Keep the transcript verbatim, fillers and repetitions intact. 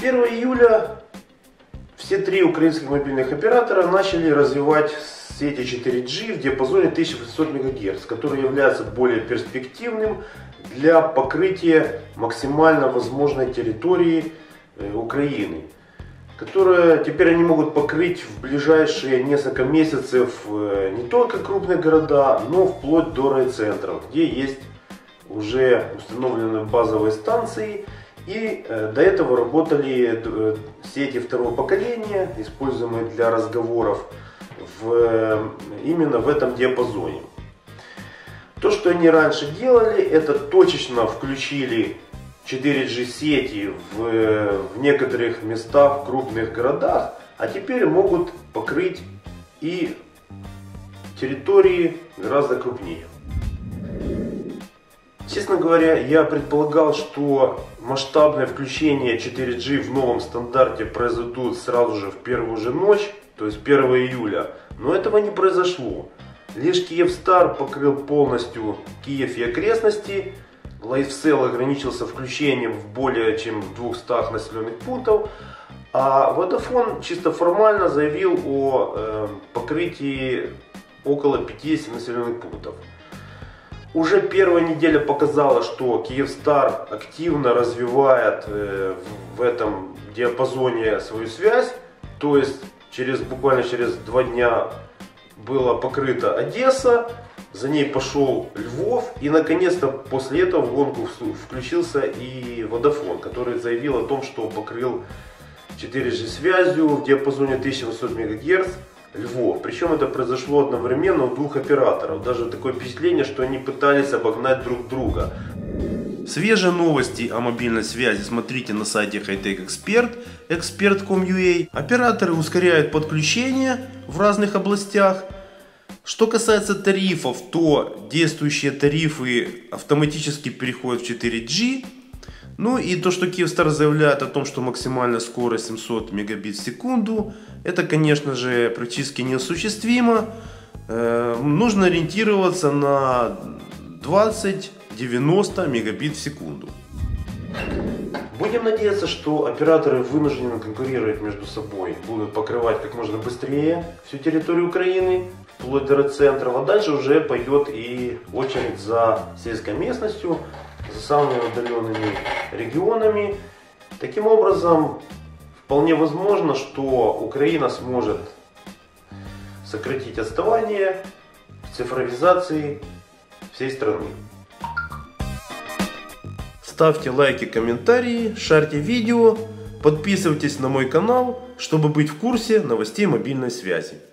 первого июля все три украинских мобильных оператора начали развивать сети четыре джи в диапазоне тысяча восемьсот мегагерц, который является более перспективным для покрытия максимально возможной территории Украины, которые теперь они могут покрыть в ближайшие несколько месяцев не только крупные города, но вплоть до райцентров, где есть уже установлены базовые станции. И до этого работали сети второго поколения, используемые для разговоров в, именно в этом диапазоне. То, что они раньше делали, это точечно включили четыре джи сети в, в некоторых местах, в крупных городах, а теперь могут покрыть и территории гораздо крупнее. Честно говоря, я предполагал, что масштабное включение четыре джи в новом стандарте произойдут сразу же в первую же ночь, то есть первого июля, но этого не произошло. Лишь Киевстар покрыл полностью Киев и окрестности, Lifecell ограничился включением в более чем двухстах населенных пунктов, а Vodafone чисто формально заявил о э, покрытии около пятидесяти населенных пунктов. Уже первая неделя показала, что Киевстар активно развивает в этом диапазоне свою связь. То есть через, буквально через два дня была покрыта Одесса, за ней пошел Львов, и наконец-то после этого в гонку включился и Vodafone, который заявил о том, что покрыл четыре джи связью в диапазоне тысяча восемьсот мегагерц. Львов. Причем это произошло одновременно у двух операторов. Даже такое впечатление, что они пытались обогнать друг друга. Свежие новости о мобильной связи смотрите на сайте HiTech.Expert, expert точка ком точка ю а. Операторы ускоряют подключение в разных областях. Что касается тарифов, то действующие тарифы автоматически переходят в четыре джи. Ну и то, что Киевстар заявляет о том, что максимальная скорость семьсот мегабит в секунду, это, конечно же, практически неосуществимо. Э, нужно ориентироваться на двадцать-девяносто мегабит в секунду. Будем надеяться, что операторы вынуждены конкурировать между собой, будут покрывать как можно быстрее всю территорию Украины, вплоть до райцентров, а дальше уже пойдет и очередь за сельской местностью, за самыми удаленными регионами. Таким образом, вполне возможно, что Украина сможет сократить отставание в цифровизации всей страны. Ставьте лайки, комментарии, шарьте видео, подписывайтесь на мой канал, чтобы быть в курсе новостей мобильной связи.